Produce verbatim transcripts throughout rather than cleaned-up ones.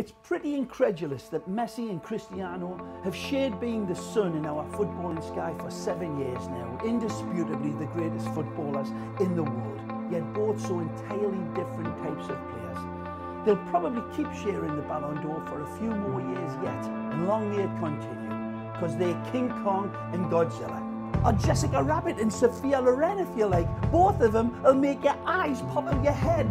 It's pretty incredulous that Messi and Cristiano have shared being the sun in our footballing sky for seven years now, indisputably the greatest footballers in the world, yet both so entirely different types of players. They'll probably keep sharing the Ballon d'Or for a few more years yet, and long may it continue, because they're King Kong and Godzilla. Or Jessica Rabbit and Sophia Loren, if you like. Both of them will make your eyes pop out your head.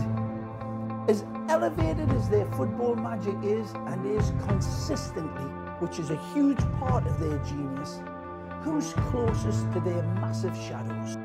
As elevated as their football magic is, and is consistently, which is a huge part of their genius, who's closest to their massive shadows?